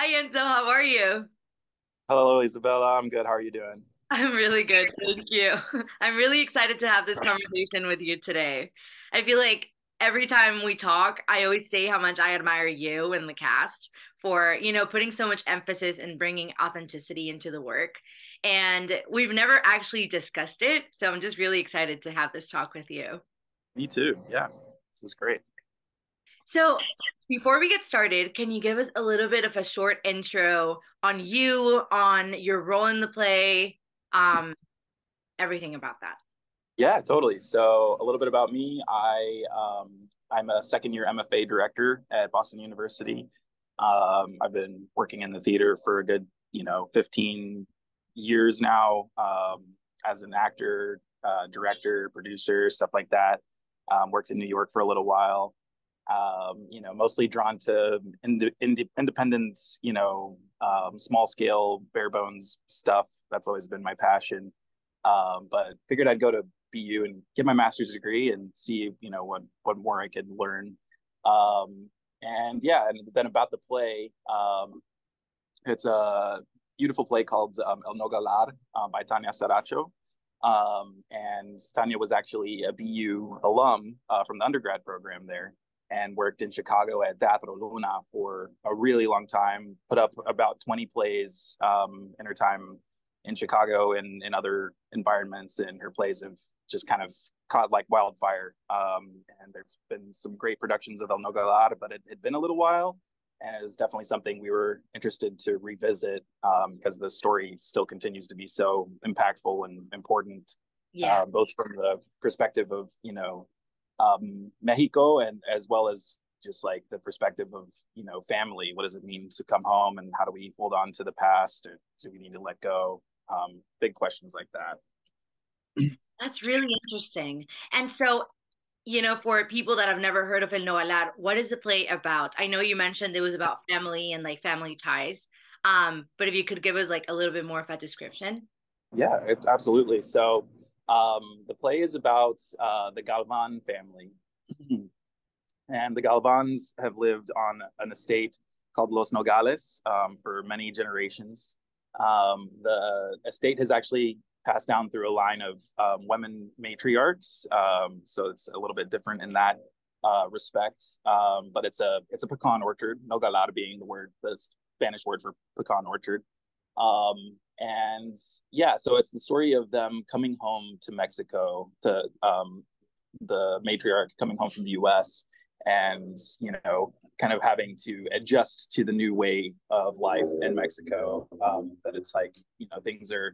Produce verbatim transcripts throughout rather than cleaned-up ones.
Hi, Enzo. How are you? Hello, Isabella. I'm good. How are you doing? I'm really good. Thank you. I'm really excited to have this conversation with you today. I feel like every time we talk, I always say how much I admire you and the cast for, you know, putting so much emphasis and bringing authenticity into the work. And we've never actually discussed it. So I'm just really excited to have this talk with you. Me too. Yeah, this is great. So before we get started, can you give us a little bit of a short intro on you, on your role in the play, um, everything about that? Yeah, totally. So a little bit about me. I, um, I'm a second year M F A director at Boston University. Um, I've been working in the theater for a good, you know, fifteen years now, um, as an actor, uh, director, producer, stuff like that. Um, worked in New York for a little while. Um, you know, mostly drawn to ind ind independent, you know, um, small scale, bare bones stuff. That's always been my passion. Um, but figured I'd go to B U and get my master's degree and see, you know, what what more I could learn. Um, and yeah, and then about the play, um, it's a beautiful play called um, El Nogalar uh, by Tanya Saracho. Um, and Tanya was actually a B U alum uh, from the undergrad program there, and worked in Chicago at Teatro Luna for a really long time, put up about twenty plays um, in her time in Chicago and in other environments. And her plays have just kind of caught like wildfire. Um, and there's been some great productions of El Nogalar, but it had been a little while. And it was definitely something we were interested to revisit because um, the story still continues to be so impactful and important, yeah. uh, both from the perspective of, you know, Um, Mexico, and as well as just like the perspective of, you know, family. What does it mean to come home, and how do we hold on to the past, or do we need to let go? Um, big questions like that. That's really interesting. And so, you know, for people that have never heard of El Nogalar, what is the play about? I know you mentioned it was about family and like family ties, um, but if you could give us like a little bit more of a description. Yeah, it, absolutely. So Um, the play is about uh, the Galvan family, and the Galvans have lived on an estate called Los Nogales um, for many generations. Um, the estate has actually passed down through a line of um, women matriarchs, um, so it's a little bit different in that uh, respect. Um, but it's a it's a pecan orchard, Nogalar being the word, the Spanish word for pecan orchard. Um, and yeah, so it's the story of them coming home to Mexico, to um, the matriarch coming home from the U S and, you know, kind of having to adjust to the new way of life in Mexico. Um, that it's like, you know, things are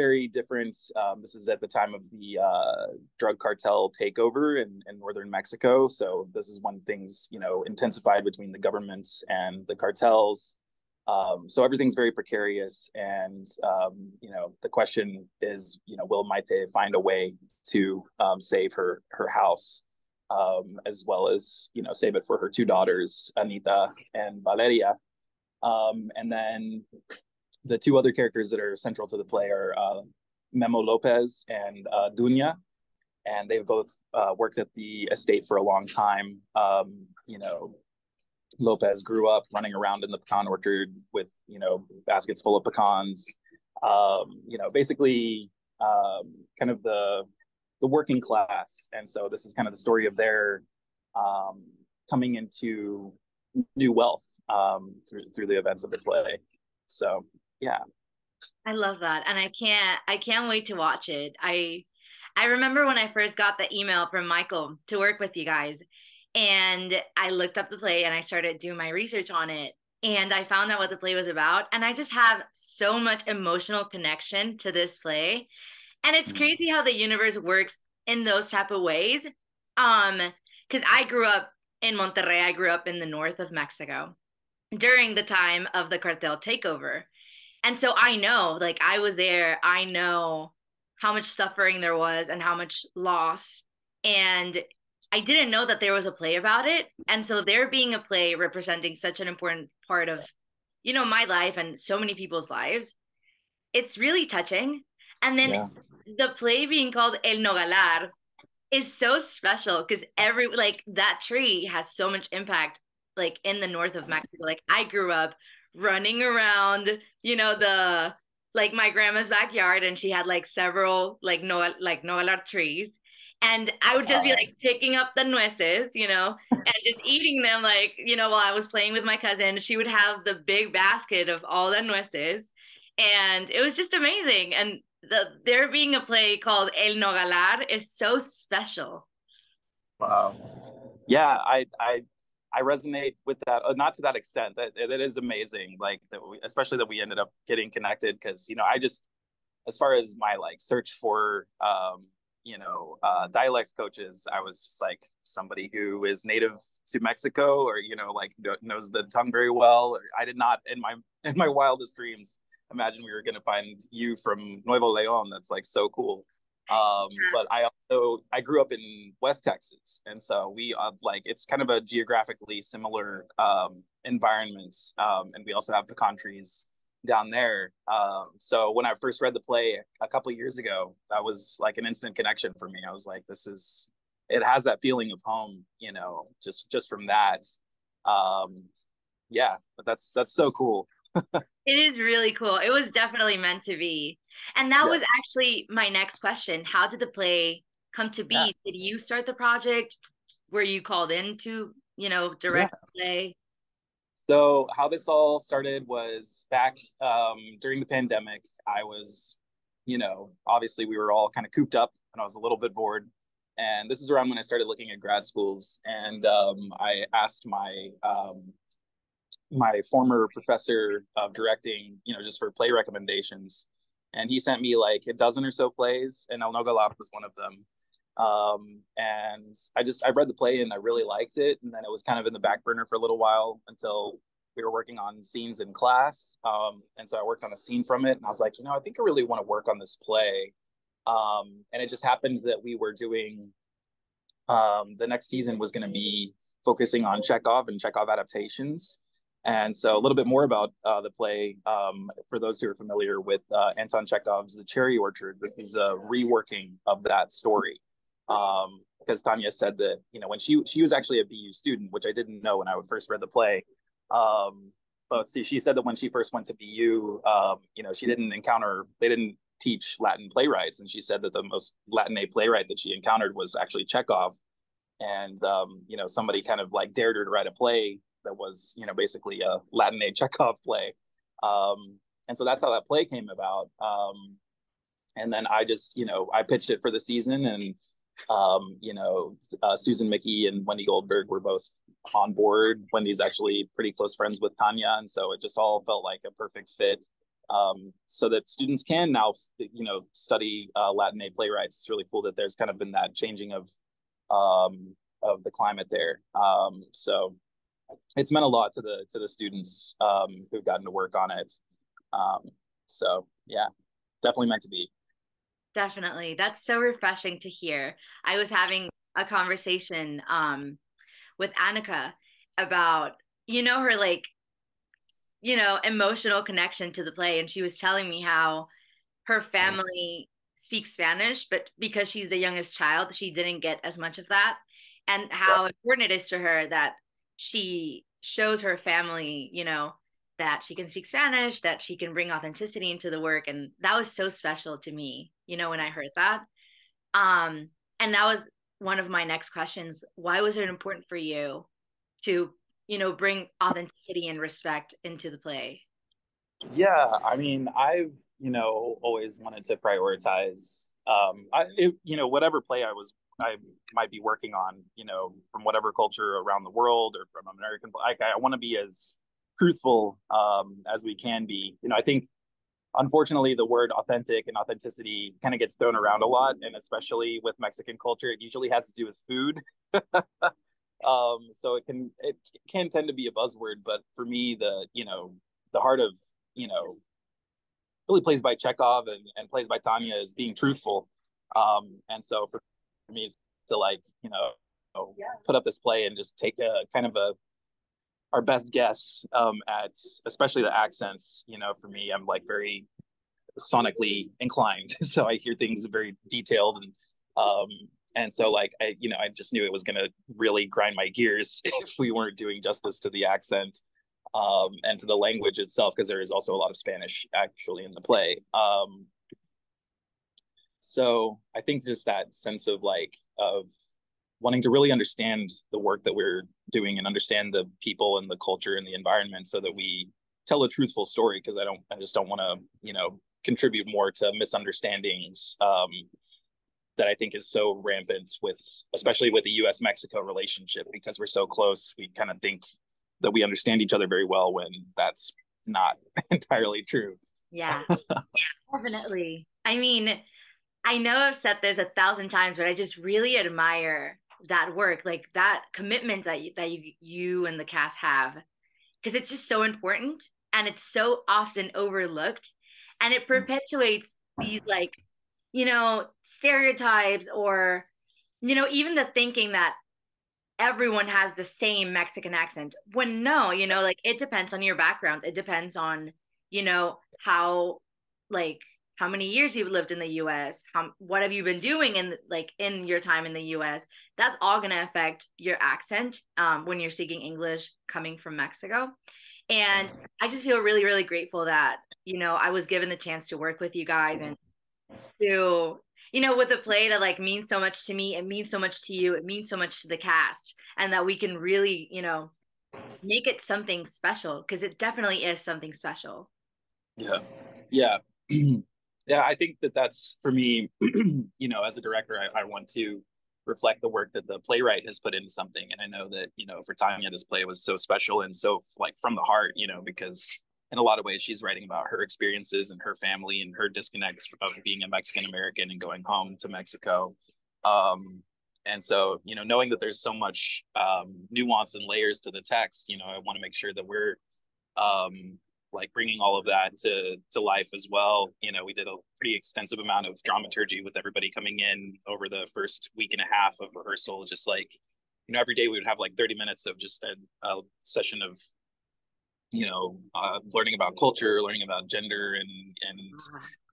very different. Um, this is at the time of the uh, drug cartel takeover in, in northern Mexico. So this is when things, you know, intensified between the governments and the cartels. Um, so everything's very precarious, and, um, you know, the question is, you know, will Maite find a way to um, save her her house, um, as well as, you know, save it for her two daughters, Anita and Valeria. Um, and then the two other characters that are central to the play are uh, Memo Lopez and uh, Dunya, and they've both uh, worked at the estate for a long time, um, you know. Lopez grew up running around in the pecan orchard with, you know, baskets full of pecans, um, you know, basically um, kind of the the working class. And so this is kind of the story of their um, coming into new wealth um, through, through the events of the play. So, yeah. I love that. And I can't, I can't wait to watch it. I, I remember when I first got the email from Michael to work with you guys, and I looked up the play and I started doing my research on it, and I found out what the play was about, and I just have so much emotional connection to this play. And it's crazy how the universe works in those type of ways, um because I grew up in Monterrey. I grew up in the north of Mexico during the time of the cartel takeover, and so I know, like, I was there. I know how much suffering there was and how much loss, and I didn't know that there was a play about it. And so there being a play representing such an important part of, you know, my life and so many people's lives, it's really touching. And then yeah. The play being called El Nogalar is so special because every, like, that tree has so much impact, like, in the north of Mexico. Like, I grew up running around, you know, the, like my grandma's backyard, and she had like several like no like Nogalar trees. And I would just be like picking up the nueces, you know, and just eating them, like, you know, while I was playing with my cousin. She would have the big basket of all the nueces. And it was just amazing. And the, there being a play called El Nogalar is so special. Wow. Yeah, I I, I resonate with that, uh, not to that extent. That it, it is amazing, like, that we, especially that we ended up getting connected, because, you know, I just, as far as my, like, search for, um, you know, uh, dialects coaches, I was just like somebody who is native to Mexico, or, you know, like knows the tongue very well. Or I did not in my in my wildest dreams imagine we were going to find you from Nuevo Leon. That's like so cool. Um, but I also, I grew up in West Texas. And so we uh, like, it's kind of a geographically similar um, environment. Um, and we also have pecan trees down there. Um, so when I first read the play a couple of years ago, that was like an instant connection for me. I was like, this is, it has that feeling of home, you know, just, just from that. Um, yeah, but that's, that's so cool. It is really cool. It was definitely meant to be. And that yes. was actually my next question. How did the play come to be? Yeah. Did you start the project? Were you called in to, you know, direct yeah. the play? So how this all started was back um, during the pandemic. I was, you know, obviously we were all kind of cooped up, and I was a little bit bored. And this is around when I started looking at grad schools. And um, I asked my um, my former professor of directing, you know, just for play recommendations. And he sent me like a dozen or so plays, and El Nogalar was one of them. Um, and I just, I read the play and I really liked it. And then it was kind of in the back burner for a little while until we were working on scenes in class. Um, and so I worked on a scene from it, and I was like, you know, I think I really want to work on this play. Um, and it just happened that we were doing, um, the next season was going to be focusing on Chekhov and Chekhov adaptations. And so a little bit more about uh, the play, um, for those who are familiar with uh, Anton Chekhov's The Cherry Orchard, this is a reworking of that story. Um, because Tanya said that, you know, when she, she was actually a B U student, which I didn't know when I first read the play. Um, but see, she said that when she first went to B U, um, you know, she didn't encounter, they didn't teach Latin playwrights. And she said that the most Latin A playwright that she encountered was actually Chekhov. And, um, you know, somebody kind of like dared her to write a play that was, you know, basically a Latin A Chekhov play. Um, and so that's how that play came about. Um, and then I just, you know, I pitched it for the season, and um you know uh, Susan Mickey and Wendy Goldberg were both on board. Wendy's actually pretty close friends with Tanya, and so it just all felt like a perfect fit, um so that students can now, you know, study uh, Latin A playwrights. It's really cool that there's kind of been that changing of um of the climate there, um so it's meant a lot to the to the students um who've gotten to work on it, um so yeah, definitely meant to be. Definitely. That's so refreshing to hear. I was having a conversation um, with Annika about, you know, her like, you know, emotional connection to the play. And she was telling me how her family speaks Spanish, but because she's the youngest child, she didn't get as much of that, and how yeah. important it is to her that she shows her family, you know, that she can speak Spanish, that she can bring authenticity into the work. And that was so special to me, you know, when I heard that. Um, and that was one of my next questions. Why was it important for you to, you know, bring authenticity and respect into the play? Yeah, I mean, I've, you know, always wanted to prioritize, um, I, it, you know, whatever play I was, I might be working on, you know, from whatever culture around the world or from American, like, I, I want to be as truthful um, as we can be. You know, I think, unfortunately, the word authentic and authenticity kind of gets thrown around a lot. And especially with Mexican culture, it usually has to do with food. um, so it can, it can tend to be a buzzword, but for me, the, you know, the heart of, you know, really plays by Chekhov and, and plays by Tanya is being truthful. Um, and so for me, it's to like, you know, yeah. put up this play and just take a kind of a, our best guess um, at, especially the accents, you know, for me, I'm like very sonically inclined. So I hear things very detailed. And, um, and so like, I, you know, I just knew it was going to really grind my gears if we weren't doing justice to the accent. um, and to the language itself, because there is also a lot of Spanish actually in the play. Um, so I think just that sense of like, of wanting to really understand the work that we're doing and understand the people and the culture and the environment so that we tell a truthful story, because I don't, I just don't want to, you know, contribute more to misunderstandings um, that I think is so rampant with, especially with the U S Mexico relationship, because we're so close. We kind of think that we understand each other very well when that's not entirely true. Yeah, definitely. I mean, I know I've said this a thousand times, but I just really admire that work, like that commitment that you, that you, you and the cast have, because it's just so important and it's so often overlooked, and it perpetuates these like, you know, stereotypes, or, you know, even the thinking that everyone has the same Mexican accent, when no, you know, like it depends on your background. It depends on, you know, how, like, how many years you've lived in the U S, how, what have you been doing in like in your time in the U S? That's all gonna affect your accent um, when you're speaking English coming from Mexico. And I just feel really, really grateful that, you know, I was given the chance to work with you guys and to, you know, with a play that like means so much to me, it means so much to you, it means so much to the cast, and that we can really, you know, make it something special, because it definitely is something special. Yeah, yeah. Yeah, I think that that's, for me, you know, as a director, I, I want to reflect the work that the playwright has put into something. And I know that, you know, for Tanya, this play was so special and so like from the heart, you know, because in a lot of ways she's writing about her experiences and her family and her disconnects of being a Mexican American and going home to Mexico. Um, and so, you know, knowing that there's so much um, nuance and layers to the text, you know, I want to make sure that we're, um, like bringing all of that to to life as well. You know, we did a pretty extensive amount of dramaturgy with everybody coming in over the first week and a half of rehearsal. Just like, you know, every day we would have like thirty minutes of just a, a session of, you know, uh, learning about culture, learning about gender, and and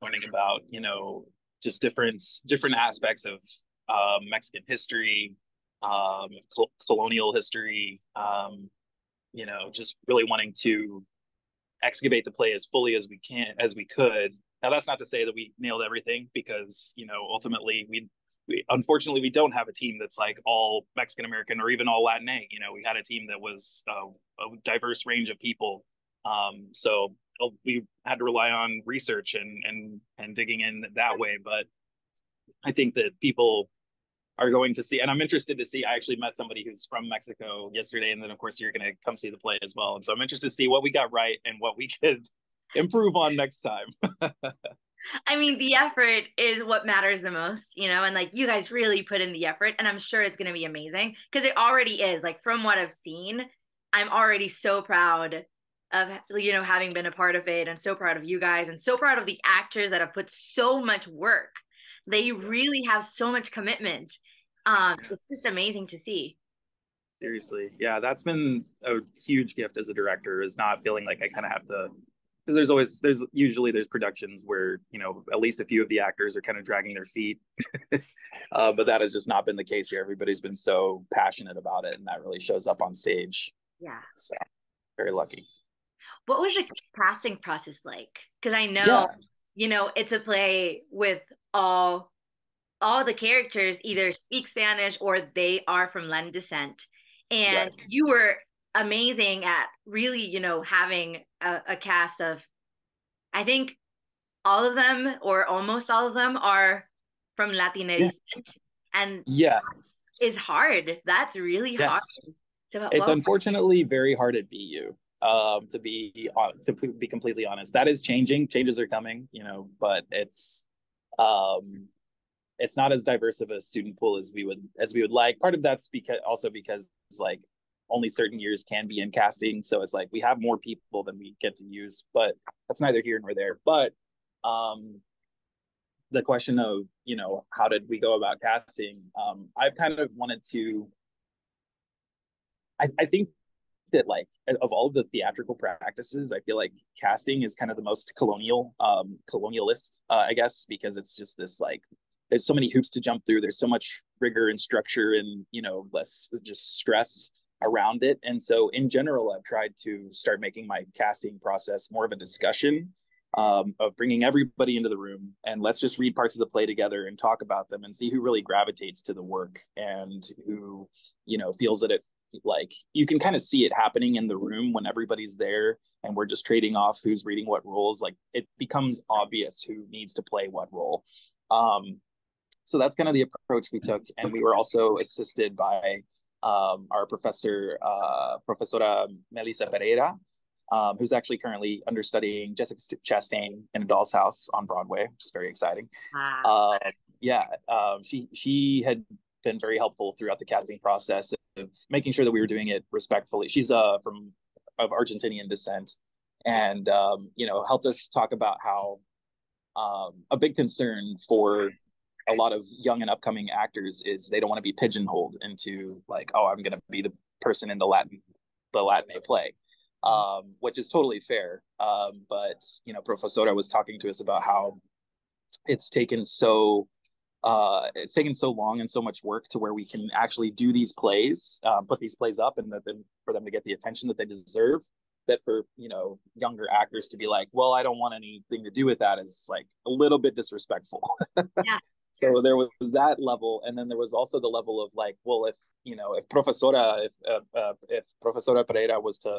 learning about, you know, just different different aspects of uh, Mexican history, um, col colonial history. Um, you know, just really wanting to excavate the play as fully as we can, as we could. Now, that's not to say that we nailed everything, because, you know, ultimately we, we unfortunately we don't have a team that's like all Mexican American or even all Latinx. You know, we had a team that was uh, a diverse range of people. Um, so we had to rely on research and and and digging in that way. But I think that people are going to see, and I'm interested to see, I actually met somebody who's from Mexico yesterday, and then of course you're going to come see the play as well. And so I'm interested to see what we got right and what we could improve on next time. I mean, the effort is what matters the most, you know, and like you guys really put in the effort, and I'm sure it's going to be amazing, because it already is. Like from what I've seen, I'm already so proud of, you know, having been a part of it, and so proud of you guys, and so proud of the actors that have put so much work. They really have so much commitment. Um, it's just amazing to see. Seriously. Yeah, that's been a huge gift as a director, is not feeling like I kind of have to, because there's always, there's usually there's productions where, you know, at least a few of the actors are kind of dragging their feet. uh, but that has just not been the case here. Everybody's been so passionate about it, and that really shows up on stage. Yeah. So very lucky. What was the casting process like? Because I know, yeah. you know, it's a play with all all the characters either speak Spanish or they are from Latin descent, and right. you were amazing at really, you know, having a, a cast of, I think all of them or almost all of them are from Latin yeah. descent, and yeah, it's hard. That's really yeah. hard. So it's unfortunately very hard at B U. Um, to be to be completely honest, that is changing. Changes are coming, you know, but it's. Um, it's not as diverse of a student pool as we would as we would like. Part of that's because also because like only certain years can be in casting, so it's like we have more people than we get to use. But that's neither here nor there. But um, the question of, you know, how did we go about casting? Um, I've kind of wanted to. I, I think that like of all of the theatrical practices, I feel like casting is kind of the most colonial, um, colonialist, uh, I guess, because it's just this like, there's so many hoops to jump through. There's so much rigor and structure and, you know, less just stress around it. And so in general, I've tried to start making my casting process more of a discussion um, of bringing everybody into the room and let's just read parts of the play together and talk about them and see who really gravitates to the work and who, you know, feels that it, like, you can kind of see it happening in the room when everybody's there and we're just trading off who's reading what roles. Like, it becomes obvious who needs to play what role. Um, so that's kind of the approach we took. And we were also assisted by um, our professor, uh, Professora Melissa Pereira, um, who's actually currently understudying Jessica Chastain in A Doll's House on Broadway, which is very exciting. Wow. Uh, yeah, um, she, she had been very helpful throughout the casting process of making sure that we were doing it respectfully. She's uh, from of Argentinian descent and, um, you know, helped us talk about how um, a big concern for a lot of young and upcoming actors is they don't want to be pigeonholed into like, oh, I'm going to be the person in the Latin, the Latine play, um, which is totally fair. Um, but, you know, Professora was talking to us about how it's taken so Uh, it's taken so long and so much work to where we can actually do these plays, uh, put these plays up and that then for them to get the attention that they deserve, that for, you know, younger actors to be like, well, I don't want anything to do with that is like a little bit disrespectful. Yeah. So there was that level. And then there was also the level of like, well, if, you know, if Professora, if, uh, uh, if Professora Pereira was to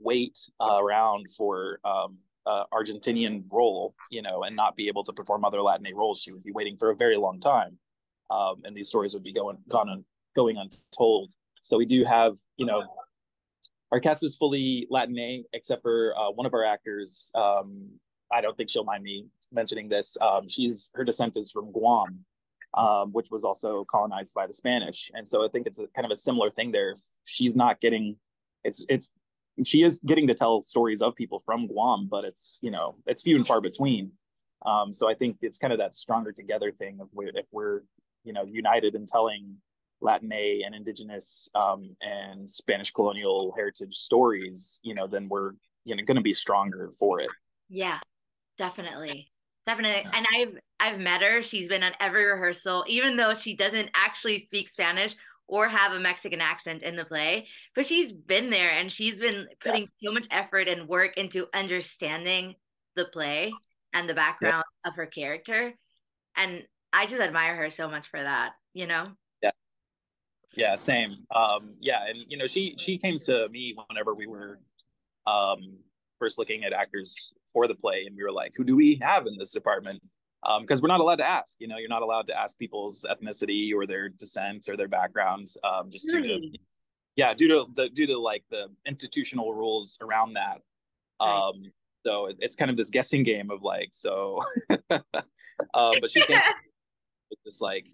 wait uh, around for, um, Uh, Argentinian role, you know, and not be able to perform other Latine roles, she would be waiting for a very long time, um, and these stories would be going gone on going untold. So we do have, you know, our cast is fully Latine except for uh, one of our actors. Um, I don't think she'll mind me mentioning this. Um, she's her descent is from Guam, um, which was also colonized by the Spanish, and so I think it's a, kind of a similar thing there. If she's not getting, it's it's. She is getting to tell stories of people from Guam, but it's, you know, it's few and far between. Um, so I think it's kind of that stronger together thing of where, if we're, you know, united in telling Latine and indigenous um, and Spanish colonial heritage stories, you know, then we're, you know, going to be stronger for it. Yeah, definitely. Definitely. And I've, I've met her. She's been on every rehearsal, even though she doesn't actually speak Spanish or have a Mexican accent in the play, but she's been there and she's been putting yeah. so much effort and work into understanding the play and the background yeah. of her character. And I just admire her so much for that, you know? Yeah, yeah, same. Um, yeah, and you know, she, she came to me whenever we were um, first looking at actors for the play and we were like, who do we have in this department? Because um, we're not allowed to ask, you know, you're not allowed to ask people's ethnicity or their descent or their backgrounds, um, just due to, yeah, due to the, due to like the institutional rules around that. Um, right. So it, it's kind of this guessing game of like, so, um, but she came just like,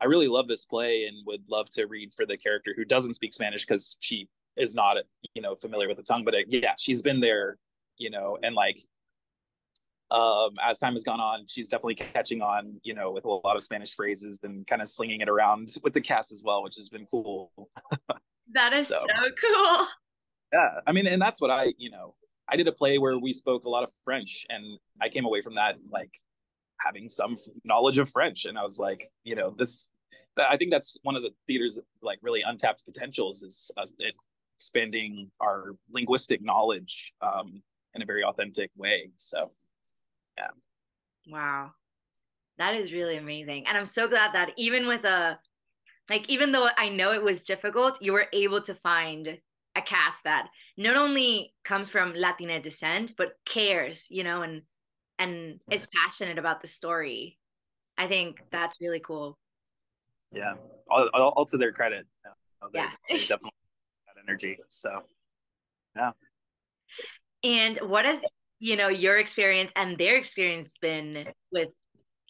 I really love this play and would love to read for the character who doesn't speak Spanish because she is not, you know, familiar with the tongue, but it, yeah, she's been there, you know, and like, Um, as time has gone on, she's definitely catching on, you know, with a lot of Spanish phrases and kind of slinging it around with the cast as well, which has been cool. That is so, so cool. Yeah. I mean, and that's what I, you know, I did a play where we spoke a lot of French and I came away from that, like having some knowledge of French. And I was like, you know, this, I think that's one of the theater's like really untapped potentials is uh, it expanding our linguistic knowledge um, in a very authentic way. So. Yeah. Wow. That is really amazing. And I'm so glad that even with a, like, even though I know it was difficult, you were able to find a cast that not only comes from Latina descent, but cares, you know, and, and is passionate about the story. I think that's really cool. Yeah. All, all, all to their credit. You know, they, yeah. They definitely have that energy. So, yeah. And what is, you know, your experience and their experience been with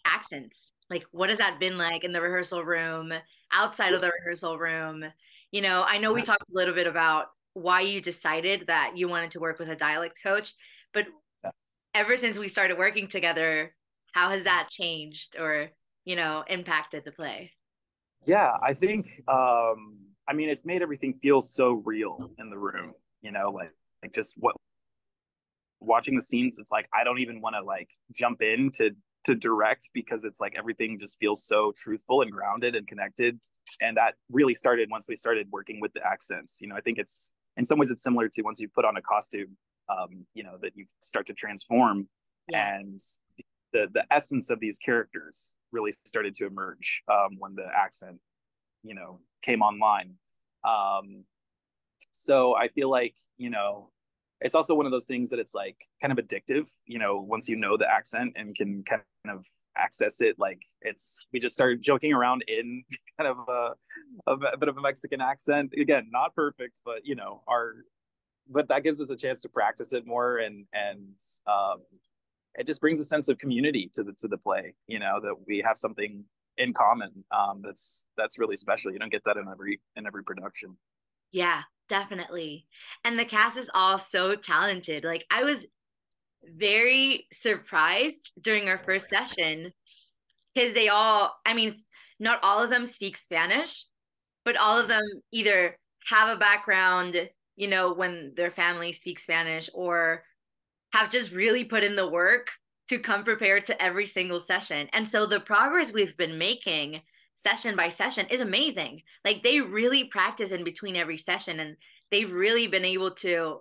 accents? Like, what has that been like in the rehearsal room, outside of the rehearsal room? You know, I know we talked a little bit about why you decided that you wanted to work with a dialect coach, but ever since we started working together, how has that changed or, you know, impacted the play? Yeah, I think, um, I mean, it's made everything feel so real in the room, you know, like, like just what, watching the scenes, it's like I don't even want to like jump in to to direct because it's like everything just feels so truthful and grounded and connected And that really started once we started working with the accents. You know, I think it's, in some ways it's similar to once you've put on a costume, um, you know, that you start to transform. Yeah. And the the essence of these characters really started to emerge um, when the accent, you know, came online. Um, so I feel like, you know, it's also one of those things that it's like kind of addictive, you know, once you know the accent and can kind of access it, like it's, we just started joking around in kind of a, a bit of a Mexican accent. Again, not perfect, but you know, our, but that gives us a chance to practice it more. And, and um, it just brings a sense of community to the, to the play, you know, that we have something in common. Um, that's, that's really special. You don't get that in every, in every production. Yeah. Definitely. And the cast is all so talented. Like, I was very surprised during our first session because they all, I mean, not all of them speak Spanish, but all of them either have a background, you know, when their family speaks Spanish, or have just really put in the work to come prepared to every single session. And so the progress we've been making session by session is amazing. Like, they really practice in between every session, and they've really been able to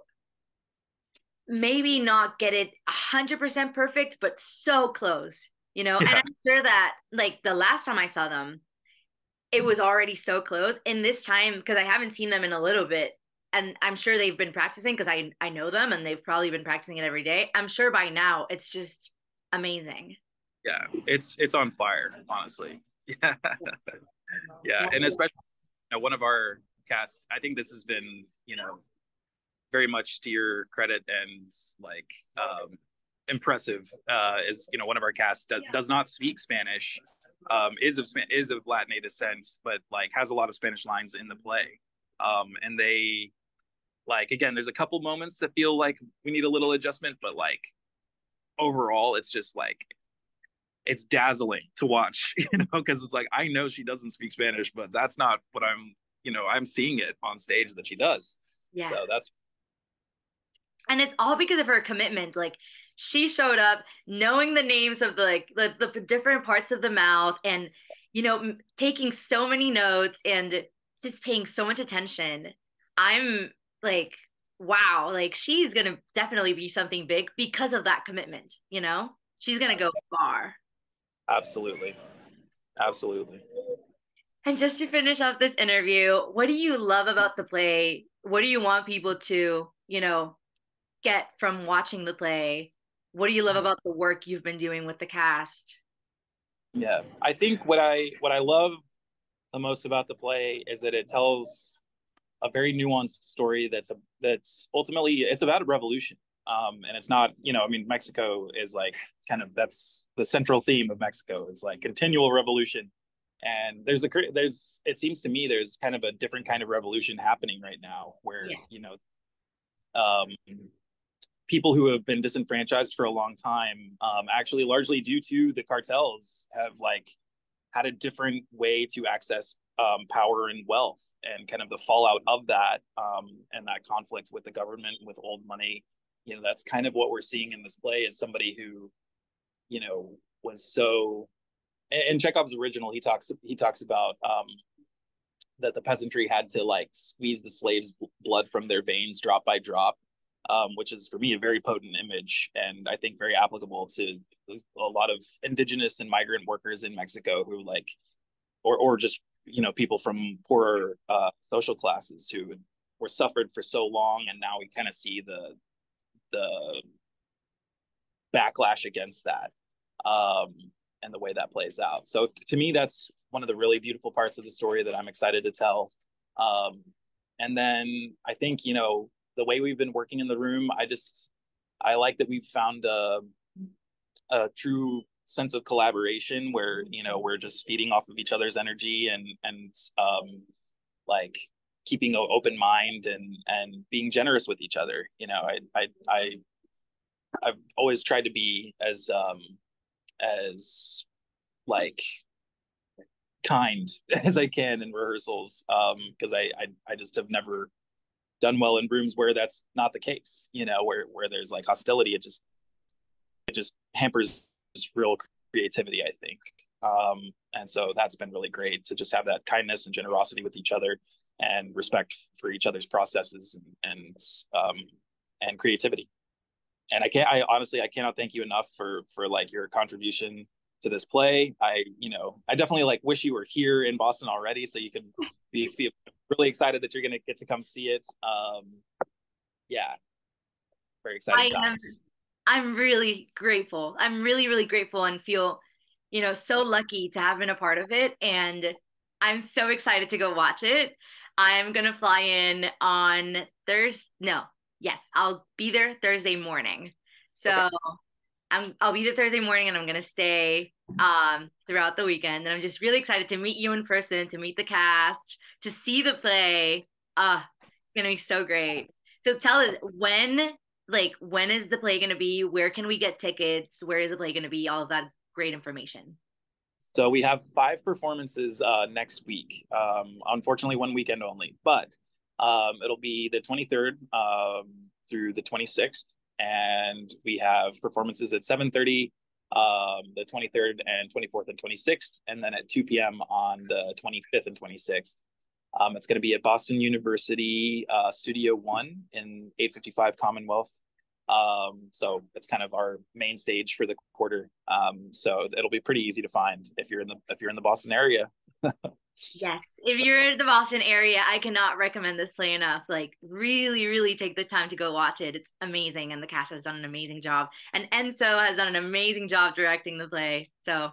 maybe not get it one hundred percent perfect, but so close, you know? Yeah. And I'm sure that, like, the last time I saw them, it was already so close. And this time, because I haven't seen them in a little bit, and I'm sure they've been practicing because I, I know them and they've probably been practicing it every day. I'm sure by now it's just amazing. Yeah, it's it's on fire, honestly. Yeah, yeah, and especially, you know, one of our cast, I think this has been, you know, very much to your credit and like um, impressive. Uh, is you know, one of our cast do, does not speak Spanish, um, is of is of Latin descent, but like has a lot of Spanish lines in the play, um, and they like again, there's a couple moments that feel like we need a little adjustment, but like overall, it's just like. It's dazzling to watch, you know, because it's like, I know she doesn't speak Spanish, but that's not what I'm, you know, I'm seeing it on stage that she does. Yeah. So that's. And it's all because of her commitment. Like, she showed up knowing the names of the, like the, the different parts of the mouth, and, you know, taking so many notes and just paying so much attention. I'm like, wow, like she's going to definitely be something big because of that commitment, you know, she's going to go far. Absolutely. Absolutely. And just to finish up this interview, what do you love about the play? What do you want people to, you know, get from watching the play? What do you love about the work you've been doing with the cast? Yeah, I think what I what I love the most about the play is that it tells a very nuanced story that's a, that's ultimately it's about a revolution. Um, and it's not, you know, I mean, Mexico is like kind of that's the central theme of Mexico is like continual revolution. And there's a there's it seems to me there's kind of a different kind of revolution happening right now where, yes. you know, um, people who have been disenfranchised for a long time, um, actually largely due to the cartels have like had a different way to access um, power and wealth and kind of the fallout of that um, and that conflict with the government, with old money. You know, that's kind of what we're seeing in this play is somebody who, you know, was so, in Chekhov's original, he talks, he talks about um, that the peasantry had to like squeeze the slaves' blood from their veins drop by drop, um, which is for me a very potent image. And I think very applicable to a lot of indigenous and migrant workers in Mexico who like, or, or just, you know, people from poorer uh, social classes who were suffered for so long. And now we kind of see the, the backlash against that um, and the way that plays out. So to me, that's one of the really beautiful parts of the story that I'm excited to tell. Um, and then I think, you know, the way we've been working in the room, I just, I like that we've found a, a true sense of collaboration where, you know, we're just feeding off of each other's energy and, and um, like, keeping an open mind and, and being generous with each other. You know, I, I, I, I've always tried to be as, um, as like kind as I can in rehearsals. Um, cause I, I, I just have never done well in rooms where that's not the case, you know, where, where there's like hostility, it just, it just hampers real creativity, I think. Um, and so that's been really great to just have that kindness and generosity with each other and respect for each other's processes and, and, um, and creativity. And I can't, I honestly, I cannot thank you enough for, for like your contribution to this play. I, you know, I definitely like wish you were here in Boston already, so you can be feel really excited that you're going to get to come see it. Um, yeah. Very exciting I times. Am, I'm really grateful. I'm really, really grateful and feel, you know, so lucky to have been a part of it. And I'm so excited to go watch it. I'm going to fly in on Thursday. No, yes, I'll be there Thursday morning. So okay. I'm, I'll be there Thursday morning and I'm going to stay um, throughout the weekend. And I'm just really excited to meet you in person, to meet the cast, to see the play. Uh, it's going to be so great. So tell us when, like, when is the play going to be? Where can we get tickets? Where is the play going to be? All of that great information. So we have five performances uh, next week. Um, unfortunately, one weekend only, but um, it'll be the twenty-third um, through the twenty-sixth. And we have performances at seven thirty, um, the twenty-third and twenty-fourth and twenty-sixth, and then at two p m on the twenty-fifth and twenty-sixth. Um, it's going to be at Boston University uh, Studio One in eight fifty-five Commonwealth. Um, so it's kind of our main stage for the quarter. Um, so it'll be pretty easy to find if you're in the if you're in the Boston area. Yes, if you're in the Boston area, I cannot recommend this play enough. Like, really, really take the time to go watch it. It's amazing, and the cast has done an amazing job, and Enzo has done an amazing job directing the play. So.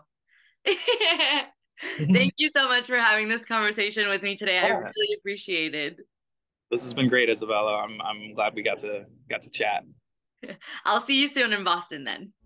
Thank you so much for having this conversation with me today. I yeah. really appreciate it. This has been great, Isabella. I'm I'm glad we got to got to chat. I'll see you soon in Boston then.